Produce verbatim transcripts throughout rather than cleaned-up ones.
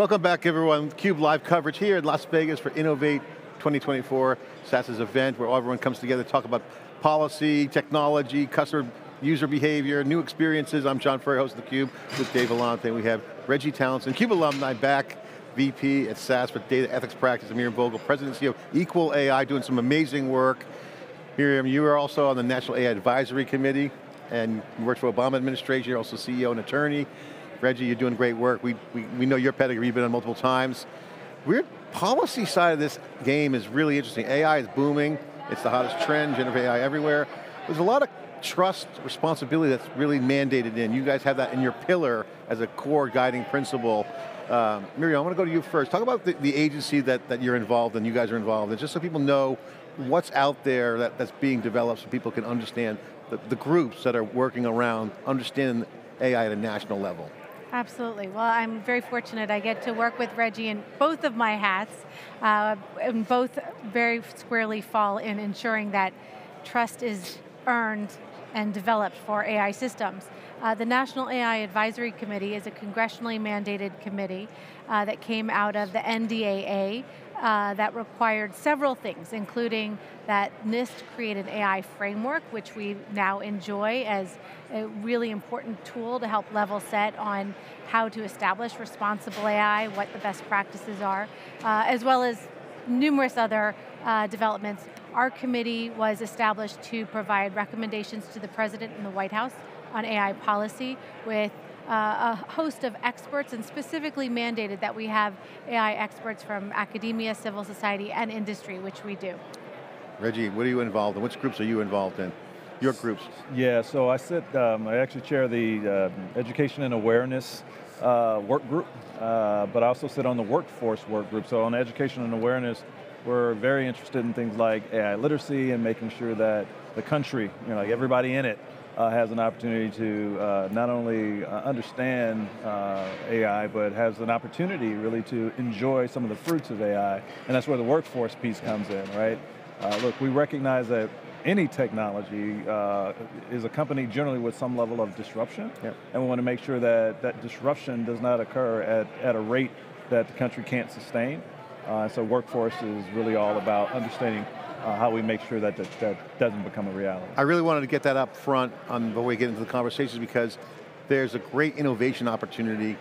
Welcome back everyone, theCUBE live coverage here in Las Vegas for Innovate twenty twenty-four, SAS's event where everyone comes together to talk about policy, technology, customer user behavior, new experiences. I'm John Furrier, host of theCUBE, with Dave Vellante, and we have Reggie Townsend, CUBE alumni, back, V P at S A S for data ethics practice, and Miriam Vogel, President and C E O of Equal A I, doing some amazing work. Miriam, you are also on the National A I Advisory Committee, and you worked for the Obama administration, you're also C E O and attorney. Reggie, you're doing great work. We, we, we know your pedigree, you've been on multiple times. Weird policy side of this game is really interesting. A I is booming, it's the hottest trend, generative A I everywhere. There's a lot of trust, responsibility that's really mandated in. You guys have that in your pillar as a core guiding principle. Um, Miriam, I want to go to you first. Talk about the, the agency that, that you're involved in, you guys are involved in, just so people know what's out there that, that's being developed so people can understand the, the groups that are working around, understand A I at a national level. Absolutely, well I'm very fortunate I get to work with Reggie in both of my hats, uh, and both very squarely fall in ensuring that trust is earned and developed for A I systems. Uh, the National A I Advisory Committee is a congressionally mandated committee uh, that came out of the N D A A uh, that required several things, including that NIST create an A I framework, which we now enjoy as a really important tool to help level set on how to establish responsible A I, what the best practices are, uh, as well as numerous other uh, developments. Our committee was established to provide recommendations to the President and the White House on A I policy with uh, a host of experts, and specifically mandated that we have A I experts from academia, civil society, and industry, which we do. Reggie, what are you involved in? Which groups are you involved in? Your groups. Yeah, so I sit, um, I actually chair the uh, Education and Awareness uh, Work Group, uh, but I also sit on the Workforce Work Group. So on Education and Awareness, we're very interested in things like A I literacy and making sure that the country, you know, like everybody in it, Uh, has an opportunity to uh, not only uh, understand uh, A I, but has an opportunity really to enjoy some of the fruits of A I, and that's where the workforce piece comes in, right? Uh, look, we recognize that any technology uh, is accompanied generally with some level of disruption, yep. And we want to make sure that that disruption does not occur at, at a rate that the country can't sustain. Uh, so workforce is really all about understanding Uh, how we make sure that, that that doesn't become a reality. I really wanted to get that up front on before we get into the conversations, because there's a great innovation opportunity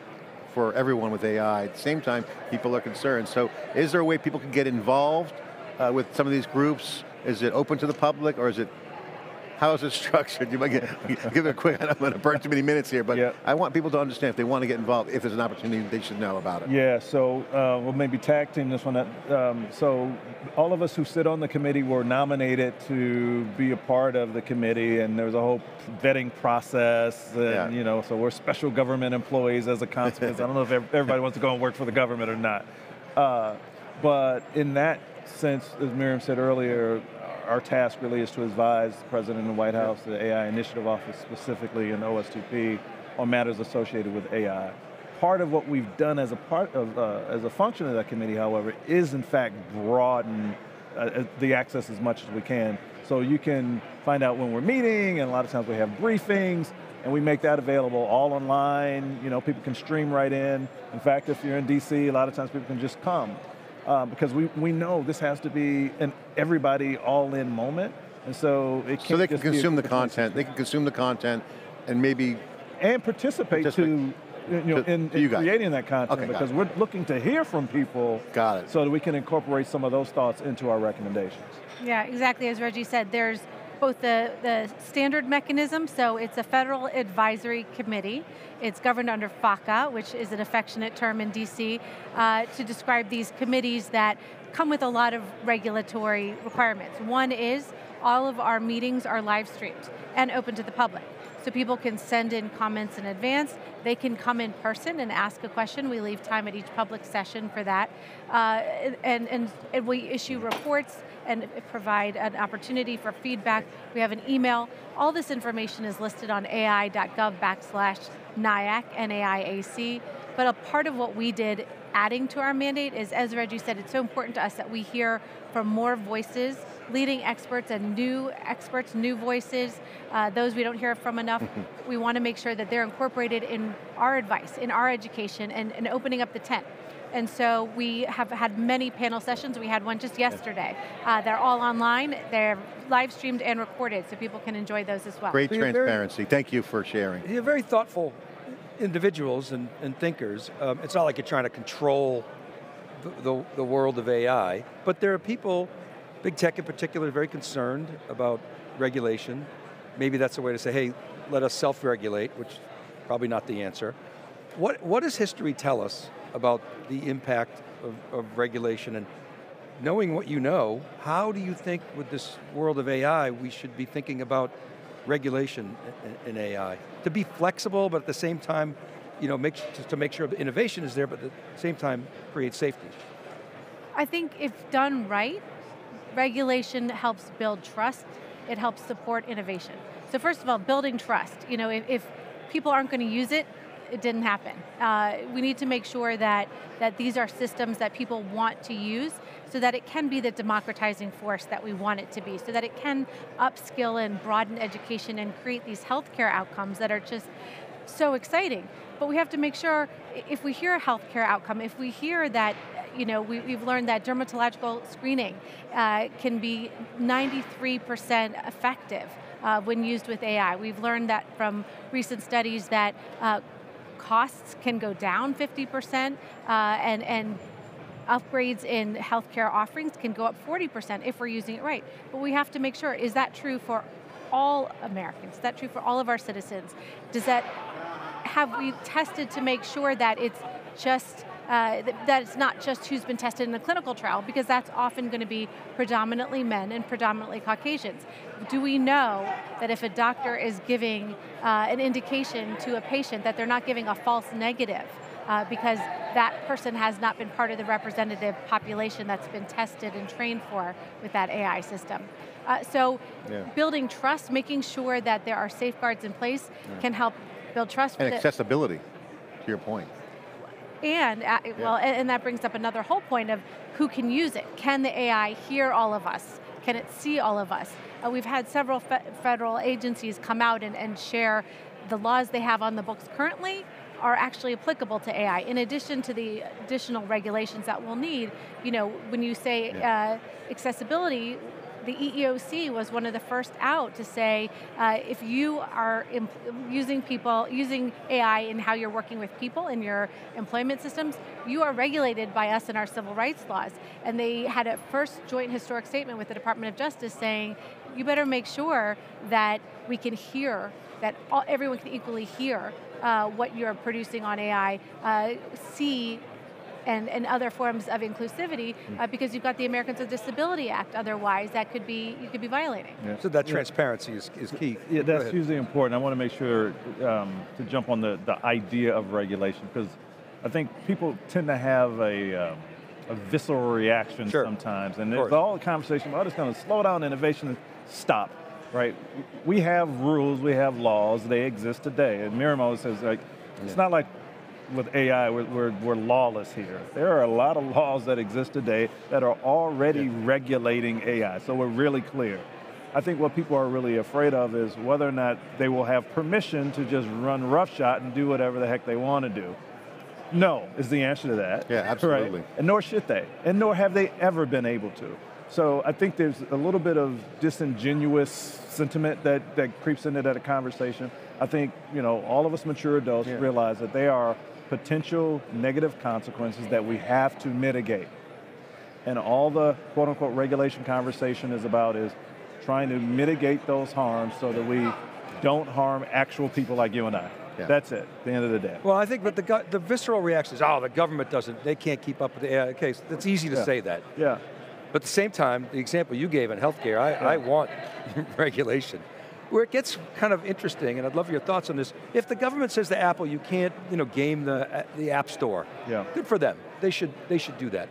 for everyone with A I. At the same time, people are concerned. So is there a way people can get involved uh, with some of these groups? Is it open to the public, or is it, how is it structured? You might get, give it a quick, I'm going to burn too many minutes here, but yeah. I want people to understand if they want to get involved, if there's an opportunity, they should know about it. Yeah, so uh, we'll maybe tag team this one. Um, so all of us who sit on the committee were nominated to be a part of the committee, and there was a whole vetting process, and, yeah. you know, so we're special government employees as a consequence. I don't know if everybody wants to go and work for the government or not. Uh, but in that sense, as Miriam said earlier, our task really is to advise the President and the White House, the A I Initiative Office specifically, and O S two P on matters associated with A I. Part of what we've done as a part of, uh, as a function of that committee, however, is in fact broaden uh, the access as much as we can. So you can find out when we're meeting, and a lot of times we have briefings, and we make that available all online. You know, people can stream right in. In fact, if you're in D C, a lot of times people can just come. Uh, because we, we know this has to be an everybody all in moment, and so it can't So they can consume the content, they can consume the content and maybe... And participate, participate. to, you know, to, in, to you in creating that content, okay, because we're looking to hear from people got it. so that we can incorporate some of those thoughts into our recommendations. Yeah, exactly, as Reggie said, there's both the, the standard mechanism, so it's a federal advisory committee. It's governed under FACA, which is an affectionate term in D C, uh, to describe these committees that come with a lot of regulatory requirements. One is, all of our meetings are live streamed and open to the public. So people can send in comments in advance, they can come in person and ask a question, we leave time at each public session for that, uh, and, and, and we issue reports and provide an opportunity for feedback. We have an email. All this information is listed on ai.gov backslash NIAC, N A I A C, but a part of what we did adding to our mandate is, as Reggie said, it's so important to us that we hear from more voices, leading experts and new experts, new voices, uh, those we don't hear from enough. We want to make sure that they're incorporated in our advice, in our education, and, and opening up the tent. And so we have had many panel sessions. We had one just yesterday. Uh, they're all online. They're live streamed and recorded, so people can enjoy those as well. Great so transparency. Very, Thank you for sharing. You're very thoughtful individuals and, and thinkers. Um, it's not like you're trying to control the, the, the world of A I, but there are people, big tech in particular, very concerned about regulation. Maybe that's a way to say, hey, let us self-regulate, which is probably not the answer. What, what does history tell us about the impact of, of regulation, and knowing what you know, how do you think with this world of A I we should be thinking about regulation in, in A I? To be flexible, but at the same time, you know, make, to make sure the innovation is there, but at the same time, create safety. I think if done right, regulation helps build trust, it helps support innovation. So first of all, building trust. You know, if, if people aren't going to use it, it didn't happen. Uh, we need to make sure that, that these are systems that people want to use so that it can be the democratizing force that we want it to be, so that it can upskill and broaden education and create these healthcare outcomes that are just so exciting. But we have to make sure, if we hear a healthcare outcome, if we hear that, you know, we, we've learned that dermatological screening uh, can be ninety-three percent effective uh, when used with A I. We've learned that from recent studies that uh, costs can go down fifty percent, uh, and, and upgrades in healthcare offerings can go up forty percent if we're using it right. But we have to make sure, is that true for all Americans? Is that true for all of our citizens? Does that, have we tested to make sure that it's just, uh, that it's not just who's been tested in a clinical trial, because that's often going to be predominantly men and predominantly Caucasians. Do we know that if a doctor is giving uh, an indication to a patient that they're not giving a false negative uh, because that person has not been part of the representative population that's been tested and trained for with that A I system? Uh, so yeah. building trust, making sure that there are safeguards in place yeah. can help build trust. And accessibility, to your point. And, uh, yeah. well, and that brings up another whole point of who can use it. Can the A I hear all of us? Can it see all of us? Uh, we've had several fe federal agencies come out and, and share the laws they have on the books currently are actually applicable to A I, in addition to the additional regulations that we'll need. You know, when you say yeah. uh, accessibility, the E E O C was one of the first out to say, uh, if you are using people, using A I in how you're working with people in your employment systems, you are regulated by us in our civil rights laws. And they had a first joint historic statement with the Department of Justice saying, you better make sure that we can hear, that all, everyone can equally hear uh, what you're producing on A I, uh, see, And, and other forms of inclusivity, uh, because you've got the Americans with Disability Act, otherwise that could be, you could be violating. Yeah. So that yeah. transparency is, is key. Yeah, that's hugely important. I want to make sure um, to jump on the, the idea of regulation, because I think people tend to have a, um, a visceral reaction sure. sometimes, and there's all the conversation about, oh, it's going to slow down innovation and stop, right? We have rules, we have laws, they exist today, and Miriam always says, like, yeah. it's not like with A I, we're, we're, we're lawless here. There are a lot of laws that exist today that are already yeah. regulating A I, so we're really clear. I think what people are really afraid of is whether or not they will have permission to just run roughshod and do whatever the heck they want to do. No, is the answer to that. Yeah, absolutely. Right? And nor should they, and nor have they ever been able to. So I think there's a little bit of disingenuous sentiment that, that creeps into that conversation. I think, you know, all of us mature adults yeah. realize that they are potential negative consequences that we have to mitigate. And all the quote unquote regulation conversation is about is trying to mitigate those harms so that we don't harm actual people like you and I. Yeah. That's it, at the end of the day. Well, I think but the, the visceral reaction is, oh, the government doesn't, they can't keep up with the A I case. That's easy to yeah. say that. Yeah. But at the same time, the example you gave in healthcare, I, yeah. I want regulation. Where it gets kind of interesting, and I'd love your thoughts on this, if the government says to Apple, you can't, you know, game the, the App Store, yeah. good for them. They should, they should do that.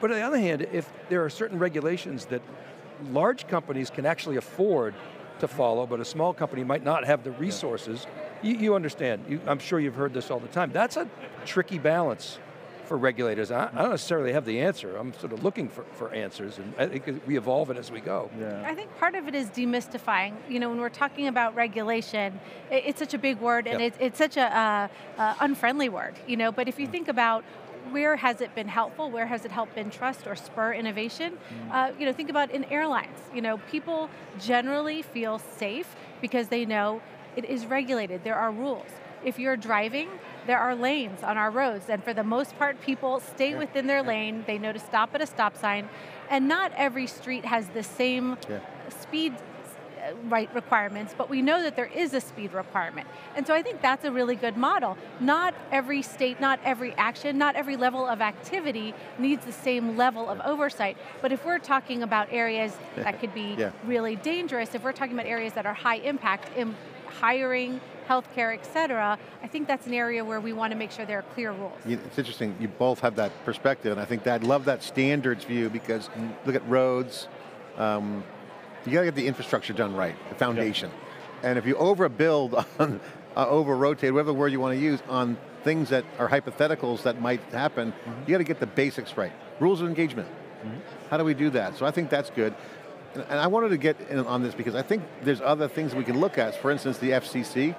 But on the other hand, if there are certain regulations that large companies can actually afford to follow, but a small company might not have the resources, yeah. you, you understand, you, I'm sure you've heard this all the time, that's a tricky balance for regulators. I, I don't necessarily have the answer. I'm sort of looking for, for answers, and I think we evolve it as we go. Yeah. I think part of it is demystifying. You know, when we're talking about regulation, it, it's such a big word, and yeah. it, it's such a uh, uh, unfriendly word, you know, but if you think about where has it been helpful? Where has it helped in trust or spur innovation? Mm. Uh, you know, think about in airlines. You know, people generally feel safe because they know it is regulated, there are rules. If you're driving, there are lanes on our roads, and for the most part, people stay yeah. within their yeah. lane, they know to stop at a stop sign, and not every street has the same yeah. speed right requirements, but we know that there is a speed requirement. And so I think that's a really good model. Not every state, not every action, not every level of activity needs the same level of oversight, but if we're talking about areas that could be yeah. really dangerous, if we're talking about areas that are high impact, in hiring, healthcare, et cetera, I think that's an area where we want to make sure there are clear rules. It's interesting, you both have that perspective, and I think that, I love that standards view, because look at roads, um, you got to get the infrastructure done right, the foundation. Yeah. And if you overbuild on, uh, over-rotate, whatever word you want to use, on things that are hypotheticals that might happen, mm-hmm. you got to get the basics right. Rules of engagement, mm-hmm. how do we do that? So I think that's good. And, and I wanted to get in on this because I think there's other things we can look at, for instance, the F C C,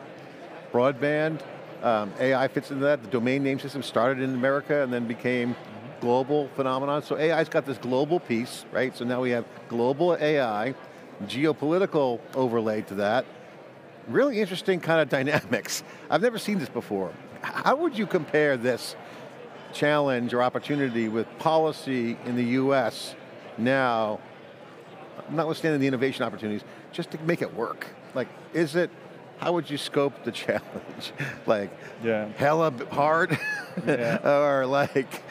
broadband, um, A I fits into that, the domain name system started in America and then became mm-hmm. global phenomenon. So A I's got this global piece, right? So now we have global A I, geopolitical overlay to that. Really interesting kind of dynamics. I've never seen this before. How would you compare this challenge or opportunity with policy in the U S now, notwithstanding the innovation opportunities, just to make it work? Like, is it, how would you scope the challenge? Like, yeah. hella hard? Yeah. Or like,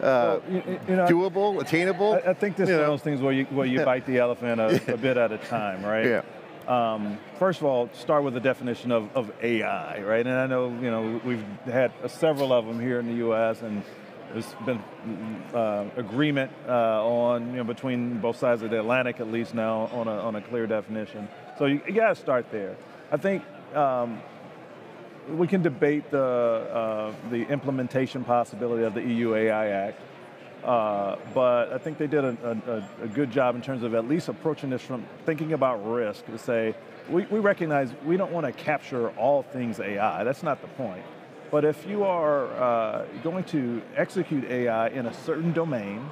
Uh, well, you, you know, doable, attainable? I, I think this is one of those things where you, where you bite the elephant a, a bit at a time, right? Yeah. Um, first of all, start with the definition of, of A I, right? And I know, you know, we've had several of them here in the U S and there's been uh, agreement uh, on, you know, between both sides of the Atlantic at least now on a, on a clear definition. So you, you got to start there. I think, um, we can debate the, uh, the implementation possibility of the E U A I Act, uh, but I think they did a, a, a good job in terms of at least approaching this from thinking about risk to say, we, we recognize we don't want to capture all things A I, that's not the point. But if you are uh, going to execute A I in a certain domain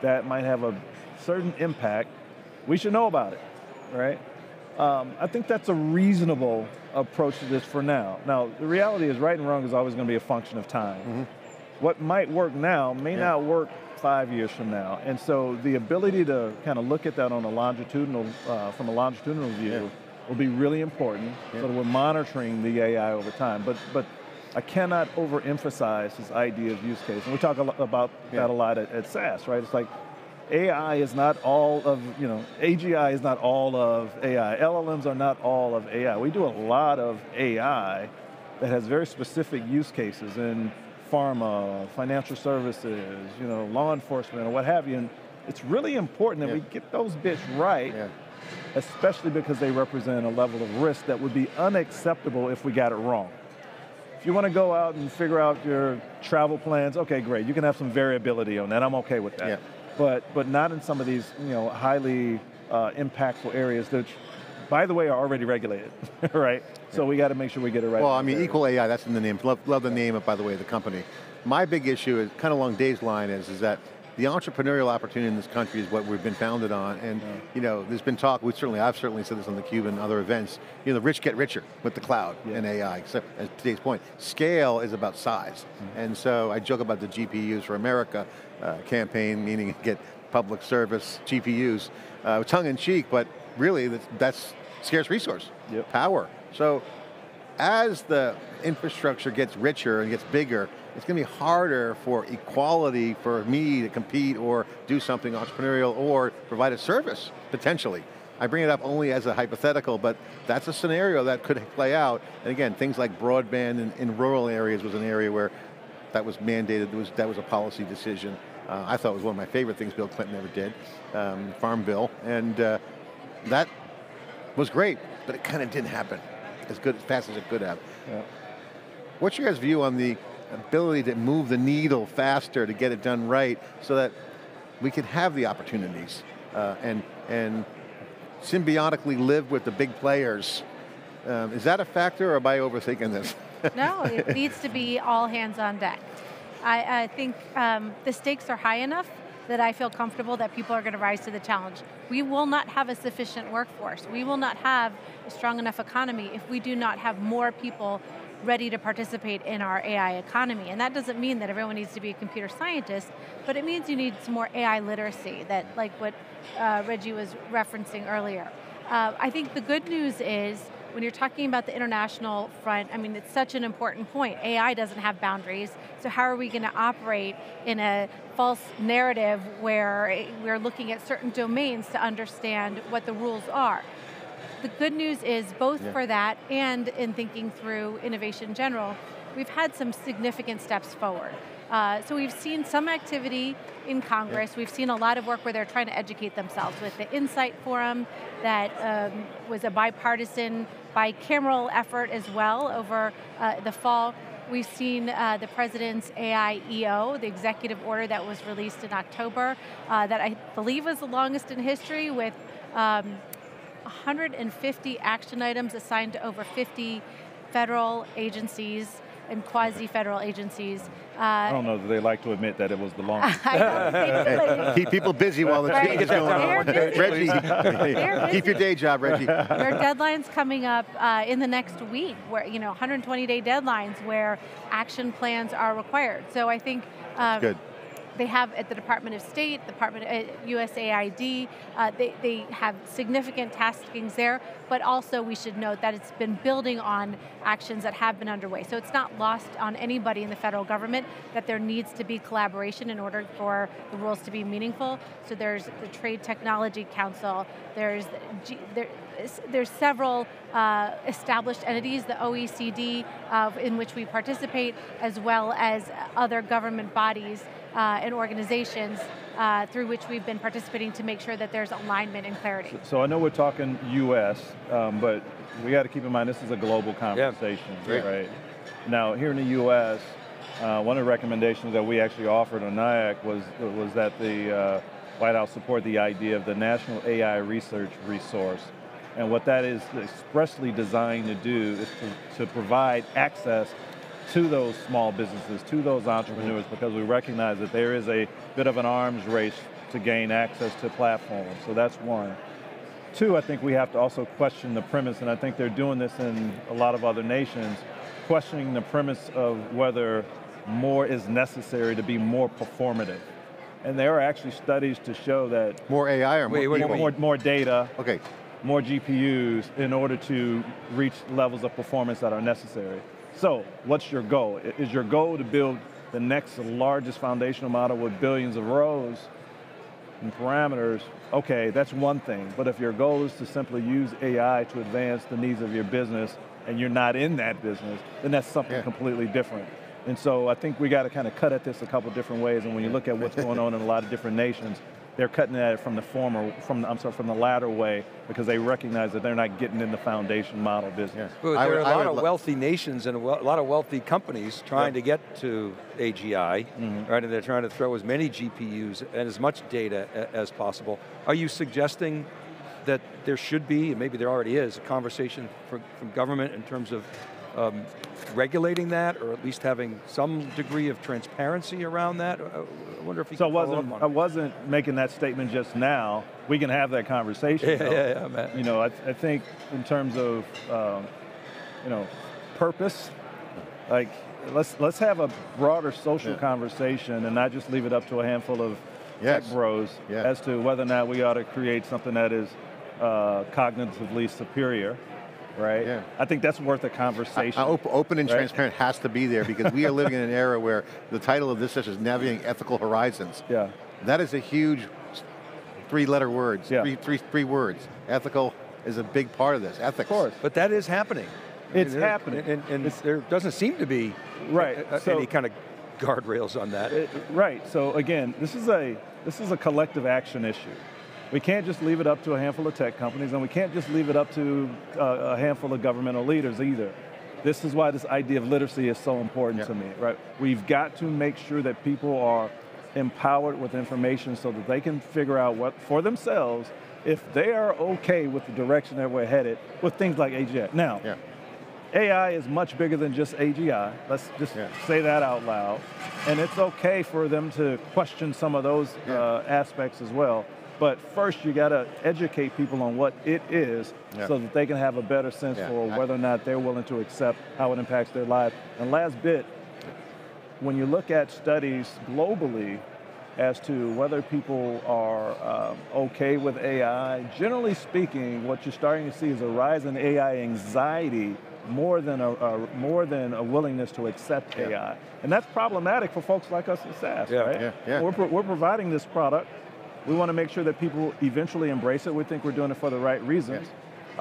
that might have a certain impact, we should know about it, right? Um, I think that's a reasonable approach to this for now. Now, the reality is right and wrong is always going to be a function of time. Mm-hmm. What might work now may yeah. not work five years from now. And so the ability to kind of look at that on a longitudinal, uh, from a longitudinal view yeah. will be really important. Yeah. So that we're monitoring the A I over time. But, but I cannot overemphasize this idea of use case. And we talk a lot about yeah. that a lot at, at S A S, right? It's like, A I is not all of, you know, A G I is not all of A I. L L Ms are not all of A I. We do a lot of A I that has very specific use cases in pharma, financial services, you know, law enforcement, or what have you. And it's really important that yeah. we get those bits right, yeah. especially because they represent a level of risk that would be unacceptable if we got it wrong. If you want to go out and figure out your travel plans, okay, great, you can have some variability on that, I'm okay with that. Yeah. But, but not in some of these, you know, highly uh, impactful areas that, by the way, are already regulated, right? Yeah. So we got to make sure we get it right. Well, I mean, areas. Equal A I, that's in the name. Love, love the name, by the way, of the company. My big issue is, kind of along Dave's line, is, is that the entrepreneurial opportunity in this country is what we've been founded on, and yeah. you know, there's been talk, we certainly, I've certainly said this on theCUBE and other events, you know, the rich get richer with the cloud yeah. and A I, except as today's point, scale is about size. Mm-hmm. And so I joke about the G P Us for America uh, campaign, meaning get public service G P Us, uh, tongue in cheek, but really that's, that's scarce resource, yep. power. So as the infrastructure gets richer and gets bigger, it's going to be harder for equality for me to compete or do something entrepreneurial or provide a service, potentially. I bring it up only as a hypothetical, but that's a scenario that could play out. And again, things like broadband in, in rural areas was an area where that was mandated, was, that was a policy decision. Uh, I thought it was one of my favorite things Bill Clinton ever did, um, Farm Bill, and uh, that was great, but it kind of didn't happen as good, as fast as it could have. Yeah. What's your guys' view on the ability to move the needle faster to get it done right so that we could have the opportunities uh, and, and symbiotically live with the big players? Um, is that a factor or am I overthinking this? No, it needs to be all hands on deck. I, I think um, the stakes are high enough that I feel comfortable that people are going to rise to the challenge. We will not have a sufficient workforce. We will not have a strong enough economy if we do not have more people ready to participate in our A I economy. And that doesn't mean that everyone needs to be a computer scientist, but it means you need some more A I literacy, that like what uh, Reggie was referencing earlier. Uh, I think the good news is, when you're talking about the international front, I mean, it's such an important point. A I doesn't have boundaries, so how are we going to operate in a false narrative where we're looking at certain domains to understand what the rules are? The good news is, both yeah. for that and in thinking through innovation in general, we've had some significant steps forward. Uh, so we've seen some activity in Congress. Yep. We've seen a lot of work where they're trying to educate themselves with the Insight Forum that um, was a bipartisan, bicameral effort as well over uh, the fall. We've seen uh, the President's A I E O, the executive order that was released in October, uh, that I believe was the longest in history, with um, one hundred fifty action items assigned to over fifty federal agencies and quasi-federal agencies. Uh, I don't know that they like to admit that it was the longest. Keep people busy while the change is going on. Reggie, keep your day job, Reggie. There are deadlines coming up uh, in the next week, where you know, one hundred twenty day deadlines where action plans are required. So I think um, good. They have at the Department of State, Department uh, U S A I D, uh, they, they have significant taskings there, but also we should note that it's been building on actions that have been underway. So it's not lost on anybody in the federal government that there needs to be collaboration in order for the rules to be meaningful. So there's the Trade Technology Council, there's, G, there, there's several uh, established entities, the O E C D, uh, in which we participate, as well as other government bodies Uh, and organizations uh, through which we've been participating to make sure that there's alignment and clarity. So, so I know we're talking U S, um, but we got to keep in mind this is a global conversation, yeah. right? Yeah. Now, here in the U S, uh, one of the recommendations that we actually offered on N I A C was, was that the uh, White House support the idea of the National A I Research Resource. And what that is expressly designed to do is to, to provide access to those small businesses, to those entrepreneurs, because we recognize that there is a bit of an arms race to gain access to platforms, so that's one. Two, I think we have to also question the premise, and I think they're doing this in a lot of other nations, questioning the premise of whether more is necessary to be more performative. And there are actually studies to show that- More A I or more, more, more, more data. Okay. More G P Us in order to reach levels of performance that are necessary. So, what's your goal? Is your goal to build the next largest foundational model with billions of rows and parameters? Okay, that's one thing, but if your goal is to simply use A I to advance the needs of your business and you're not in that business, then that's something yeah. completely different. And so I think we got to kind of cut at this a couple different ways, and when you look at what's going on in a lot of different nations, they're cutting at it from the former, from the, I'm sorry, from the latter way, because they recognize that they're not getting in the foundation model business. Yeah. Well, there would, are a lot of wealthy nations and a, well, a lot of wealthy companies trying yeah. to get to A G I, mm-hmm. right? And they're trying to throw as many G P Us and as much data a, as possible. Are you suggesting that there should be, and maybe there already is, a conversation from, from government in terms of um, regulating that, or at least having some degree of transparency around that? I wonder if you so can follow up on it. I wasn't making that statement just now. We can have that conversation. Yeah, yeah, yeah, man. You know, I, I think in terms of, um, you know, purpose, like, let's, let's have a broader social yeah. conversation and not just leave it up to a handful of yes. tech bros yeah. as to whether or not we ought to create something that is uh, cognitively superior. Right? Yeah. I think that's worth a conversation. I, I op open and right? transparent has to be there, because we are living in an era where the title of this session is Navigating Ethical Horizons. Yeah. That is a huge three letter words, yeah. three, three, three words. Ethical is a big part of this, ethics. Of course. But that is happening. It's I mean, happening. And, and it's, there doesn't seem to be right. a, a, so, any kind of guardrails on that. It, right, so again, this is a this is a collective action issue. We can't just leave it up to a handful of tech companies, and we can't just leave it up to uh, a handful of governmental leaders either. This is why this idea of literacy is so important yeah. to me, right? We've got to make sure that people are empowered with information so that they can figure out what, for themselves, if they are okay with the direction that we're headed with things like A G I. Now, yeah. A I is much bigger than just A G I. Let's just yeah. say that out loud. And it's okay for them to question some of those yeah. uh, aspects as well. But first, you got to educate people on what it is yeah. so that they can have a better sense yeah. for whether or not they're willing to accept how it impacts their lives. And last bit, when you look at studies globally as to whether people are um, okay with A I, generally speaking, what you're starting to see is a rise in A I anxiety more than a, a more than a willingness to accept yeah. A I, and that's problematic for folks like us at S A S. Yeah, right? Yeah, yeah. We're pro we're providing this product. We want to make sure that people eventually embrace it. We think we're doing it for the right reasons. Yeah.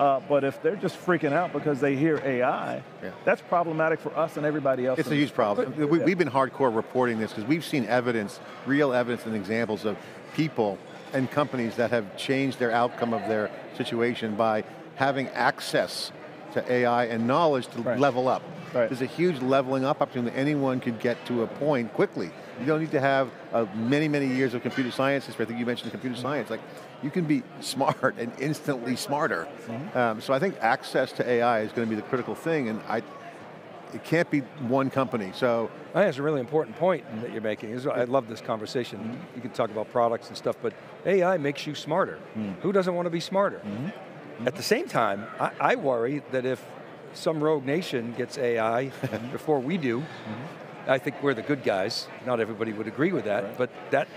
Uh, but if they're just freaking out because they hear A I, yeah. that's problematic for us and everybody else. It's a huge problem. But, we, yeah. We've been hardcore reporting this because we've seen evidence, real evidence and examples of people and companies that have changed their outcome of their situation by having access to A I and knowledge to right. level up. Right. There's a huge leveling up opportunity. Anyone could get to a point quickly. You don't need to have uh, many, many years of computer science. I think you mentioned computer science. Like, you can be smart and instantly smarter. Mm-hmm. um, so I think access to A I is going to be the critical thing, and I, it can't be one company, so. I think that's a really important point that you're making. I love this conversation. Mm-hmm. You can talk about products and stuff, but A I makes you smarter. Mm-hmm. Who doesn't want to be smarter? Mm-hmm. At the same time, I, I worry that if some rogue nation gets A I before we do, mm-hmm. I think we're the good guys. Not everybody would agree with that, right. but that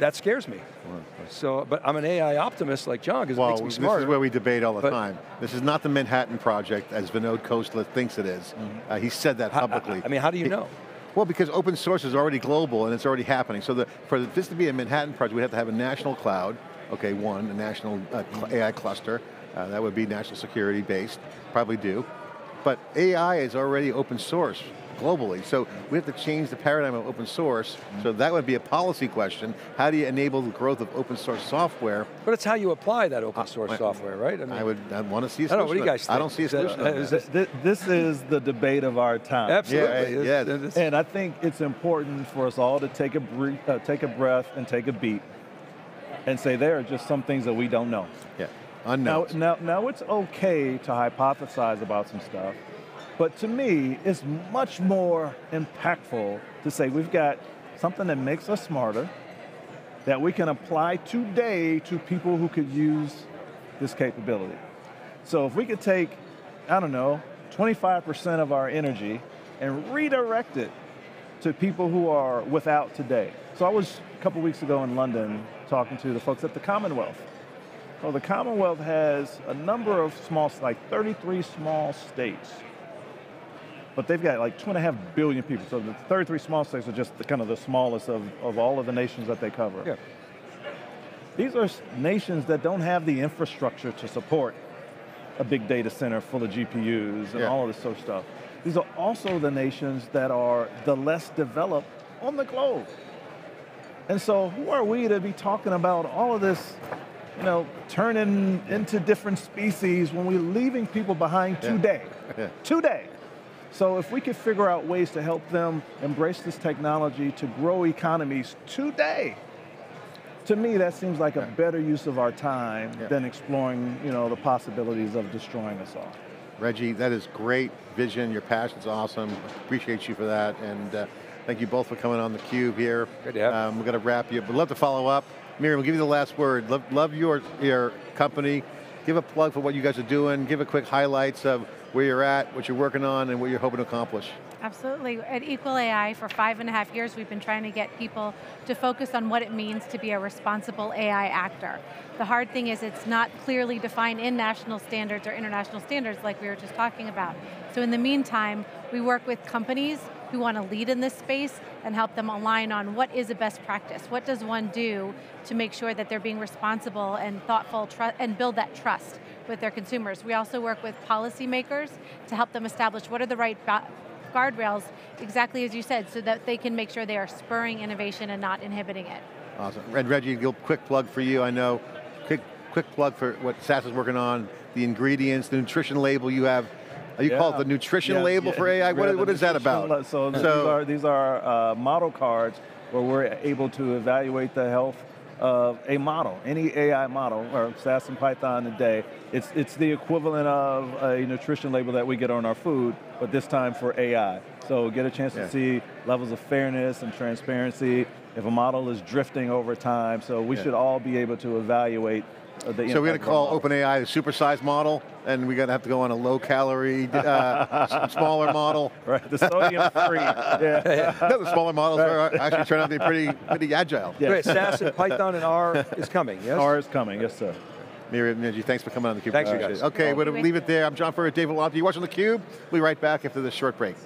that scares me. Right. So, but I'm an A I optimist like John, because well, it makes me smarter. Well, this is where we debate all the but, time. This is not the Manhattan Project, as Vinod Khosla thinks it is. Mm-hmm. uh, he said that publicly. I, I, I mean, how do you he, know? Well, because open source is already global and it's already happening. So the, for this to be a Manhattan Project, we have to have a national cloud, okay, one, a national uh, A I cluster, Uh, that would be national security based, probably do. But A I is already open source globally, so we have to change the paradigm of open source, mm-hmm. so that would be a policy question. How do you enable the growth of open source software? But it's how you apply that open source uh, software, right? I, mean, I would I'd want to see a solution. I don't know, what do you guys think? I don't see a solution. That, is that, th this is the debate of our time. Absolutely. Yeah, right? yeah. And I think it's important for us all to take a, uh, take a breath and take a beat and say there are just some things that we don't know. Yeah. Now, now, now it's okay to hypothesize about some stuff, but to me, it's much more impactful to say we've got something that makes us smarter, that we can apply today to people who could use this capability. So if we could take, I don't know, twenty-five percent of our energy and redirect it to people who are without today. So I was, a couple weeks ago in London, talking to the folks at the Commonwealth. Well, the Commonwealth has a number of small, like thirty-three small states, but they've got like two and a half billion people. So the thirty-three small states are just the, kind of the smallest of, of all of the nations that they cover. Yeah. These are nations that don't have the infrastructure to support a big data center full of G P Us and yeah. all of this sort of stuff. These are also the nations that are the less developed on the globe. And so who are we to be talking about all of this, you know, turning into different species when we're leaving people behind yeah. today, yeah. today. So if we could figure out ways to help them embrace this technology to grow economies today, to me that seems like yeah. a better use of our time yeah. than exploring, you know, the possibilities of destroying us all. Reggie, that is great vision, your passion's awesome, appreciate you for that, and uh, thank you both for coming on theCUBE here. Good to have you. Um, we're going to wrap you up, we'd love to follow up. Miriam, we'll give you the last word. Love, love your, your company. Give a plug for what you guys are doing. Give a quick highlights of where you're at, what you're working on, and what you're hoping to accomplish. Absolutely, at Equal A I for five and a half years, we've been trying to get people to focus on what it means to be a responsible A I actor. The hard thing is it's not clearly defined in national standards or international standards like we were just talking about. So in the meantime, we work with companies who want to lead in this space and help them align on what is a best practice. What does one do to make sure that they're being responsible and thoughtful and build that trust with their consumers. We also work with policymakers to help them establish what are the right guardrails, exactly as you said, so that they can make sure they are spurring innovation and not inhibiting it. Awesome. And Reggie, quick plug for you, I know. Quick, quick plug for what S A S is working on, the ingredients, the nutrition label you have. You yeah. call it the nutrition yeah, label yeah. for A I? What, what is that about? So, so these are, these are uh, model cards where we're able to evaluate the health uh, a model, any A I model, or S A S and Python today. It's, it's the equivalent of a nutrition label that we get on our food, but this time for A I. So get a chance yeah. to see levels of fairness and transparency, if a model is drifting over time, so we yeah. should all be able to evaluate the impact. So we're going to call OpenAI the supersized model, and we're going to have to go on a low-calorie, uh, smaller model. Right, the sodium-free. yeah. No, the smaller models are actually turn out to be pretty, pretty agile. Yes. Great, S A S and Python and R is coming, yes? R is coming, yes sir. Miriam, thanks for coming on theCUBE. Thanks, you guys. Okay, we'll leave it there. I'm John Furrier, Dave Vellante. You're watching theCUBE. We'll be right back after this short break.